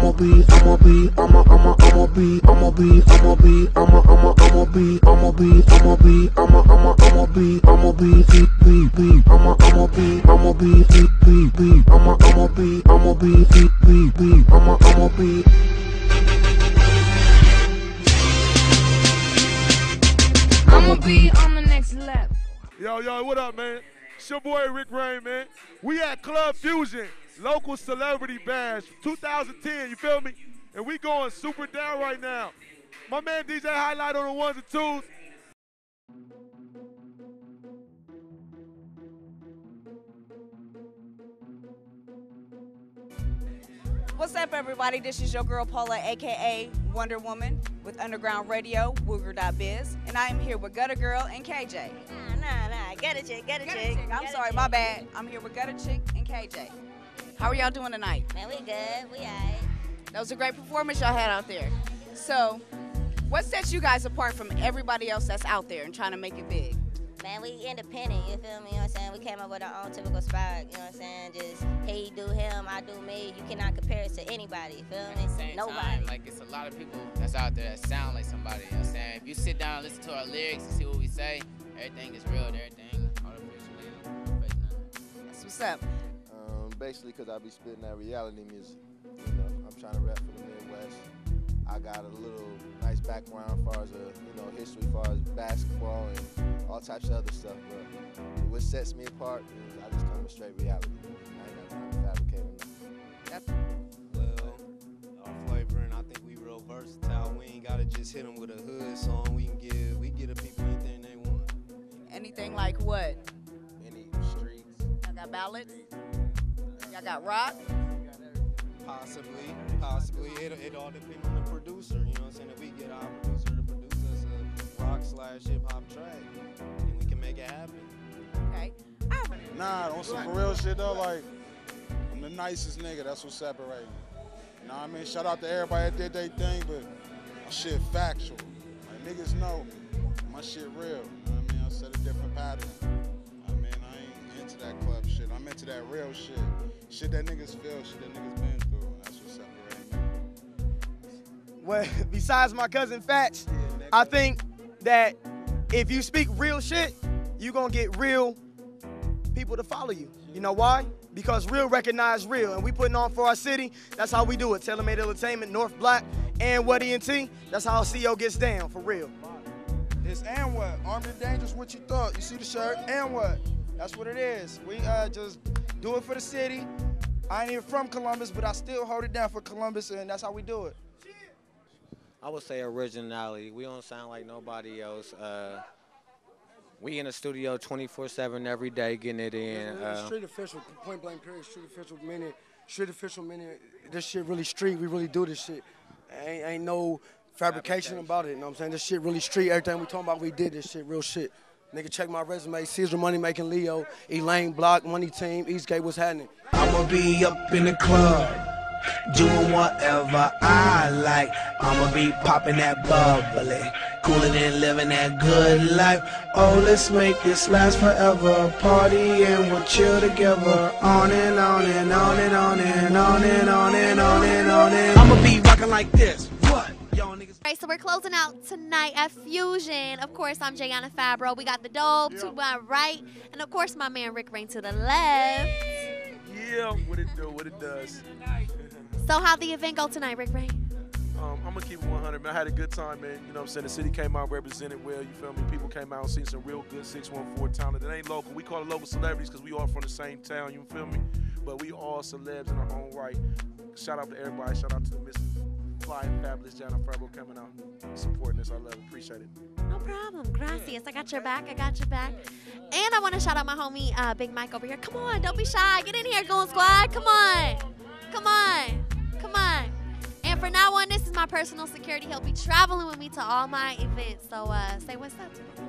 I'ma be on the next level. Yo, what up, man? It's your boy Rikk Reighn, man. We at Club Fusion, local celebrity bash, 2010, you feel me? And we going super down right now. My man DJ Hylyte on the ones and twos. What's up, everybody? This is your girl Paula, aka Wonder Woman, with Underground Radio, WUGR.biz, and I am here with Gutter Girl and KJ. Nah, Gutter Chick. I'm sorry, my bad. I'm here with Gutter Chick and KJ. How are y'all doing tonight? Man, we good, we all right. That was a great performance y'all had out there. So, what sets you guys apart from everybody else that's out there and trying to make it big? Man, we independent, you feel me, you know what I'm saying? We came up with our own typical spot, you know what I'm saying? Just, he do him, I do me. You cannot compare it to anybody, you feel me? At the same time, like, it's a lot of people that's out there that sound like somebody, you know what I'm saying? If you sit down and listen to our lyrics and see what we say, everything is real, everything artificial. That's what's up. Basically, because I be spitting that reality music, you know, I'm trying to rap for the Midwest. I got a little nice background as far as, history as far as basketball and all types of other stuff, but what sets me apart is I just come with straight reality. I ain't never fabricating nothing. Well, our flavoring, I think we real versatile. We ain't gotta just hit them with a hood song. We give the people anything they want. Anything like what? Any streets. I got ballads? Y'all got rock? Possibly. It all depends on the producer, you know what I'm saying? If we get our producer to produce us a rock/hip-hop track, then we can make it happen. Okay. Nah, on some real shit, though, like, I'm the nicest nigga. That's what separates me. You know what I mean? Shout out to everybody that did their thing, but my shit factual. Like, niggas know my shit real. You know what I mean? I set a different pattern. I mean, I ain't into that club shit. I'm into that real shit. Shit that niggas feel, shit that niggas been through. Well, besides my cousin Fats, I think that if you speak real shit, you're going to get real people to follow you. You know why? Because real recognize real, and we putting on for our city. That's how we do it. Tailor Made Entertainment, North Black, and What ENT. That's how CO gets down, for real. It's and what? Army Dangerous, what you thought. You see the shirt, and what? That's what it is. We just do it for the city. I ain't even from Columbus, but I still hold it down for Columbus, and that's how we do it. I would say originality. We don't sound like nobody else. We in the studio 24/7 every day, getting it in. Street official, point blank period. Street official minute. Street official minute. This shit really street. We really do this shit. Ain't no fabrication about it. You know what I'm saying? This shit really street. Everything we talking about, we did this shit. Real shit. Nigga, check my resume. Caesar, Money Making Leo, Elaine Block, Money Team, Eastgate. What's happening? I'ma be up in the club, doing whatever I like. I'ma be popping that bubbly, cooling and living that good life. Oh, let's make this last forever. Party and we'll chill together. On and on and on and on and on and on and on and on and I'ma be rocking like this. What? Y'all niggas. Alright, so we're closing out tonight at Fusion. Of course, I'm Jayonna Fabro. We got the Dope to my right, and of course, my man Rikk Reighn to the left. Yeah, what it do, what it does. So how'd the event go tonight, Rikk Reighn? I'm going to keep it 100, man. I had a good time, man. You know what I'm saying? The city came out, represented well, you feel me? People came out and seen some real good 614 talent. It ain't local. We call it local celebrities because we all from the same town, you feel me? But we all celebs in our own right. Shout out to everybody. Shout out to the Miss Flying Fabulous Jayonna Fabro coming out and supporting us. I love it. Appreciate it. No problem. Gracias. I got your back. And I want to shout out my homie, Big Mike over here. Come on. Don't be shy. Get in here, Goon Squad. Come on. And from now on, this is my personal security. He'll be traveling with me to all my events. So say what's up to me.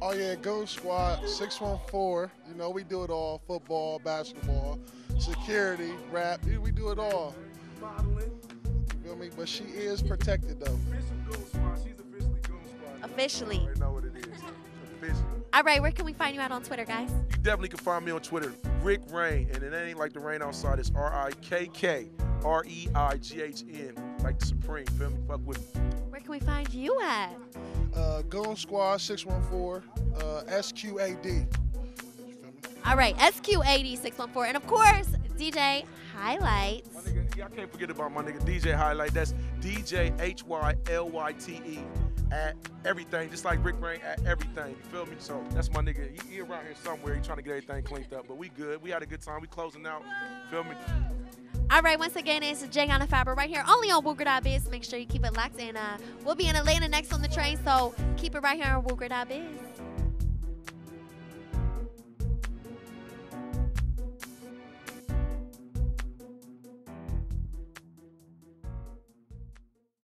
Oh, yeah, Goon Squad, 614. You know, we do it all. Football, basketball, security, rap. We do it all. Modeling. You feel me? But she is protected, though. Official Goon Squad. She's officially Goon Squad. Officially. I already know what it is. Officially. All right, where can we find you out on Twitter, guys? You definitely can find me on Twitter, Rikk Reighn, and it ain't like the rain outside. It's R-I-K-K R-E-I-G-H-N, like the Supreme, feel me? Fuck with me. Where can we find you at? Goon Squad 614, SQAD. All right, SQ80 614. And of course, DJ Hylyte. Y'all can't forget about my nigga DJ Hylyte. That's DJ H-Y-L-Y-T-E at everything, just like Rikk Reighn at everything. You feel me? So that's my nigga. He around here somewhere. He trying to get everything cleaned up. But we good. We had a good time. We closing out. Feel me? All right, once again, it's Jayonna Fabro right here, only on WUGR.biz. Make sure you keep it locked. And we'll be in Atlanta next on the train. So keep it right here on WUGR.biz.